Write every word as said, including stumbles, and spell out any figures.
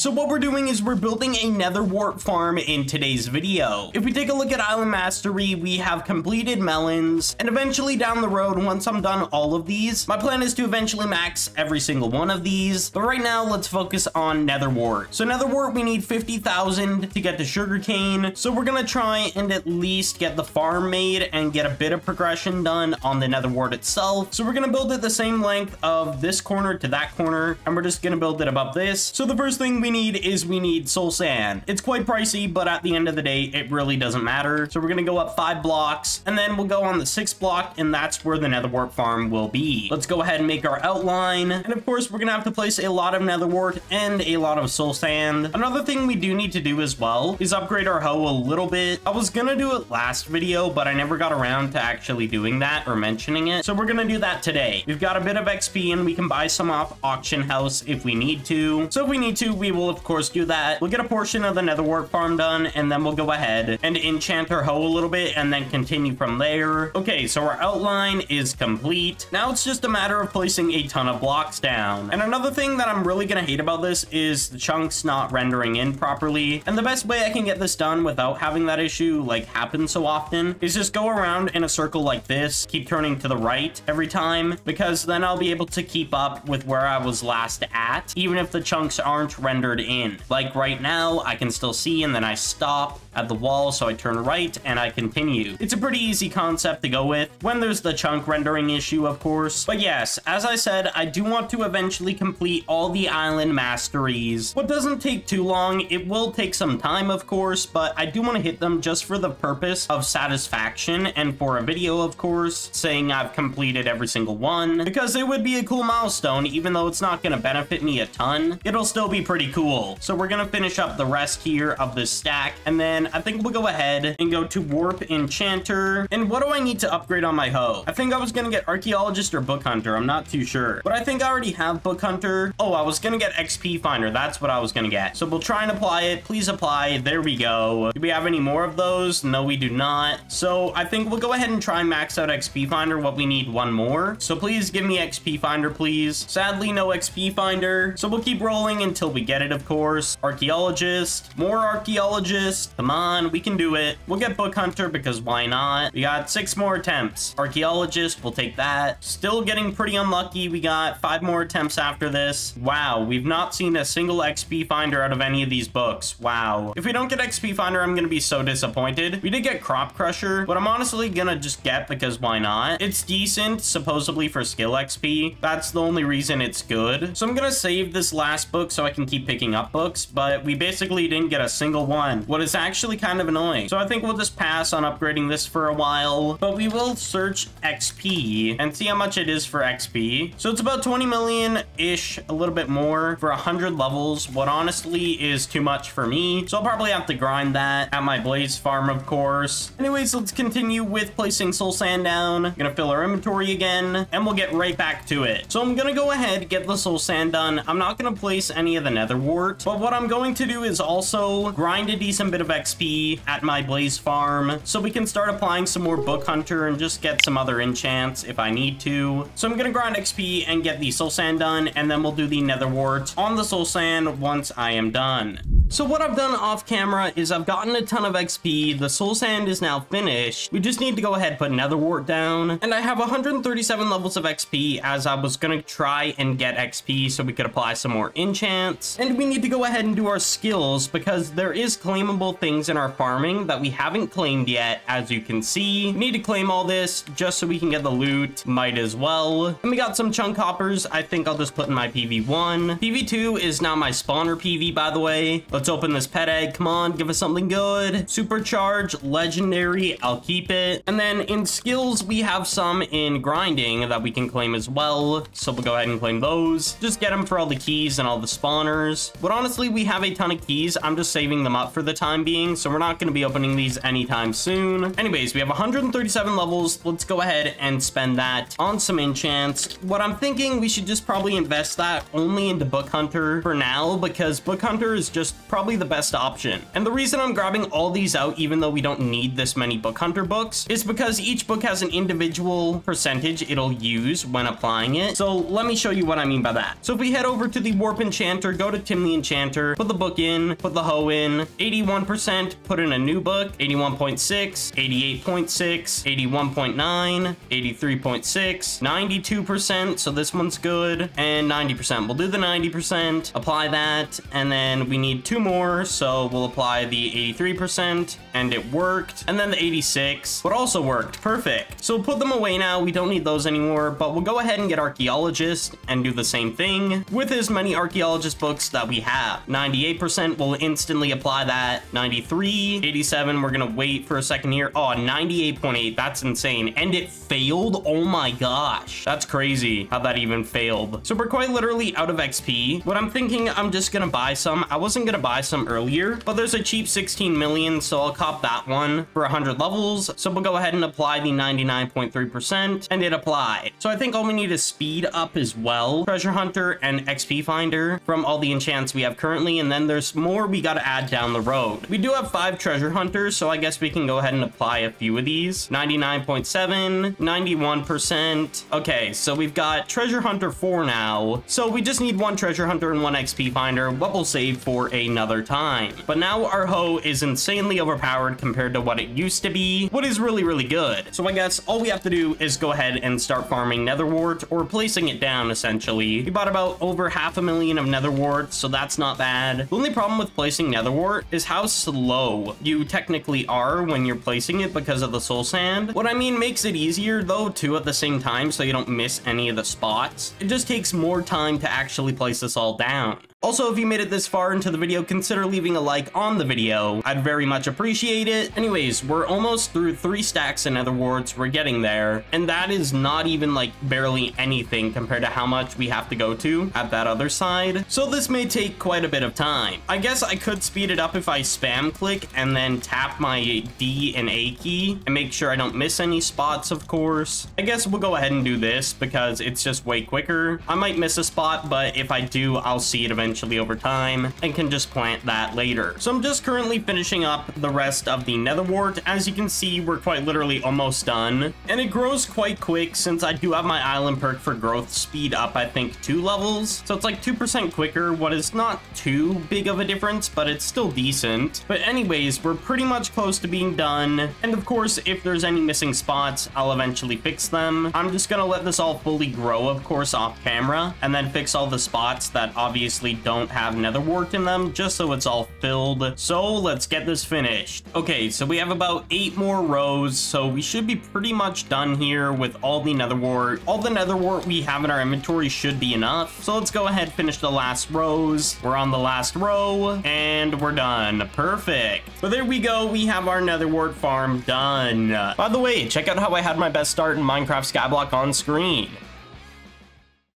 So what we're doing is we're building a nether wart farm in today's video. If we take a look at Island Mastery, we have completed melons, and eventually down the road, once I'm done all of these, my plan is to eventually max every single one of these. But right now, let's focus on nether wart. So nether wart, we need fifty thousand to get the sugarcane. So we're gonna try and at least get the farm made and get a bit of progression done on the nether wart itself. So we're gonna build it the same length of this corner to that corner, and we're just gonna build it above this. So the first thing we need is we need soul sand. It's quite pricey, but at the end of the day, it really doesn't matter. So we're gonna go up five blocks, and then we'll go on the sixth block, and that's where the nether wart farm will be. Let's go ahead and make our outline, and of course, we're gonna have to place a lot of nether wart and a lot of soul sand. Another thing we do need to do as well is upgrade our hoe a little bit. I was gonna do it last video, but I never got around to actually doing that or mentioning it. So we're gonna do that today. We've got a bit of X P, and we can buy some off auction house if we need to. So if we need to, we will of course do that. We'll get a portion of the nether wart farm done, and then we'll go ahead and enchant our hoe a little bit and then continue from there. Okay, so our outline is complete. Now it's just a matter of placing a ton of blocks down. And another thing that I'm really gonna hate about this is the chunks not rendering in properly. And the best way I can get this done without having that issue like happen so often is just go around in a circle like this, keep turning to the right every time, because then I'll be able to keep up with where I was last at, even if the chunks aren't rendered in. Like right now, I can still see, and then I stop at the wall, so I turn right and I continue. It's a pretty easy concept to go with when there's the chunk rendering issue, of course. But yes, as I said, I do want to eventually complete all the island masteries. What doesn't take too long, it will take some time, of course, but I do want to hit them just for the purpose of satisfaction and for a video, of course, saying I've completed every single one, because it would be a cool milestone, even though it's not going to benefit me a ton. It'll still be pretty cool. So we're going to finish up the rest here of this stack, and then I think we'll go ahead and go to warp enchanter. And what do I need to upgrade on my hoe? I think I was gonna get archaeologist or book hunter, I'm not too sure, but I think I already have book hunter. Oh, I was gonna get X P finder, that's what I was gonna get. So we'll try and apply it. Please apply. There we go. Do we have any more of those? No, we do not. So I think we'll go ahead and try and max out X P finder. What we need one more, so please give me X P finder, please. Sadly, no X P finder, so we'll keep rolling until we get it, of course. Archaeologist, more archaeologist. Come on, we can do it. We'll get book hunter because why not? We got six more attempts. Archaeologist, we'll take that. Still getting pretty unlucky. We got five more attempts after this. Wow, we've not seen a single X P finder out of any of these books. Wow. If we don't get X P finder, I'm gonna be so disappointed. We did get crop crusher, but I'm honestly gonna just get because why not? It's decent, supposedly for skill X P. That's the only reason it's good. So I'm gonna save this last book so I can keep picking up books, but we basically didn't get a single one. What is that? Actually kind of annoying. So I think we'll just pass on upgrading this for a while, but we will search X P and see how much it is for X P. So it's about twenty million ish, a little bit more for one hundred levels, what honestly is too much for me. So I'll probably have to grind that at my blaze farm, of course. Anyways, let's continue with placing soul sand down. I'm gonna fill our inventory again, and we'll get right back to it. So I'm gonna go ahead, get the soul sand done. I'm not gonna place any of the nether wart, but what I'm going to do is also grind a decent bit of X P at my blaze farm so we can start applying some more book hunter and just get some other enchants if I need to. So I'm gonna grind X P and get the soul sand done, and then we'll do the nether wart on the soul sand once I am done. So what I've done off camera is I've gotten a ton of X P. The soul sand is now finished. We just need to go ahead and put nether wart down, and I have one hundred thirty-seven levels of X P, as I was gonna try and get X P so we could apply some more enchants. And we need to go ahead and do our skills, because there is claimable things in our farming that we haven't claimed yet. As you can see, we need to claim all this just so we can get the loot. Might as well. And we got some chunk hoppers. I think I'll just put in my P V one. P V two is now my spawner P V, by the way. Let's open this pet egg. Come on, give us something good. Supercharge, legendary, I'll keep it. And then in skills, we have some in grinding that we can claim as well. So we'll go ahead and claim those. Just get them for all the keys and all the spawners. But honestly, we have a ton of keys. I'm just saving them up for the time being, so we're not going to be opening these anytime soon. Anyways, we have one hundred thirty-seven levels. Let's go ahead and spend that on some enchants. What I'm thinking, we should just probably invest that only into book hunter for now, because book hunter is just probably the best option. And the reason I'm grabbing all these out, even though we don't need this many book hunter books, is because each book has an individual percentage it'll use when applying it. So let me show you what I mean by that. So if we head over to the Warp Enchanter, go to Tim the Enchanter, put the book in, put the hoe in, eighty-one percent, put in a new book, eighty-one point six, eighty-eight point six, eighty-one point nine, eighty-three point six, ninety-two percent, so this one's good, and ninety percent. We'll do the ninety percent, apply that, and then we need two more, so we'll apply the eighty-three percent, and it worked, and then the eighty-six, what also worked, perfect. So we'll put them away now, we don't need those anymore, but we'll go ahead and get Archaeologist and do the same thing with as many Archaeologist books that we have. ninety-eight percent, we'll instantly apply that, ninety-three, eighty-seven, we're gonna wait for a second here, oh, ninety-eight point eight, that's insane, and it failed, oh my gosh, that's crazy how that even failed. So we're quite literally out of X P. What I'm thinking, I'm just gonna buy some. I wasn't gonna buy some earlier, but there's a cheap sixteen million, so I'll cop that one for one hundred levels. So we'll go ahead and apply the ninety-nine point three percent, and it applied. So I think all we need is speed up as well, treasure hunter and X P finder from all the enchants we have currently, and then there's more we gotta add down the road. We do have five treasure hunters, so I guess we can go ahead and apply a few of these. ninety-nine point seven, ninety-one percent. Okay, so we've got treasure hunter four now, so we just need one treasure hunter and one X P finder, what we'll save for another time. But now our hoe is insanely overpowered compared to what it used to be, what is really really good. So I guess all we have to do is go ahead and start farming nether wart, or placing it down essentially. We bought about over half a million of nether wart, so that's not bad. The only problem with placing nether wart is how slow you technically are when you're placing it because of the soul sand. What I mean makes it easier though too at the same time, so you don't miss any of the spots. It just takes more time to actually place this all down. Also, if you made it this far into the video, consider leaving a like on the video. I'd very much appreciate it. Anyways, we're almost through three stacks in nether warts. We're getting there. And that is not even like barely anything compared to how much we have to go to at that other side. So this may take quite a bit of time. I guess I could speed it up if I spam click and then tap my D and A key and make sure I don't miss any spots, of course. I guess we'll go ahead and do this because it's just way quicker. I might miss a spot, but if I do, I'll see it eventually. Eventually over time, and can just plant that later. So I'm just currently finishing up the rest of the nether wart. As you can see, we're quite literally almost done, and it grows quite quick since I do have my island perk for growth speed up, I think two levels. So it's like two percent quicker, what is not too big of a difference, but it's still decent. But anyways, we're pretty much close to being done. And of course, if there's any missing spots, I'll eventually fix them. I'm just gonna let this all fully grow, of course, off camera, and then fix all the spots that obviously don't have nether wart in them, just so it's all filled. So let's get this finished. Okay, so we have about eight more rows, so we should be pretty much done here with all the nether wart. All the nether wart we have in our inventory should be enough, so let's go ahead, finish the last rows. We're on the last row and we're done. Perfect. But there we go, we have our nether wart farm done. By the way, check out how I had my best start in Minecraft Skyblock on screen.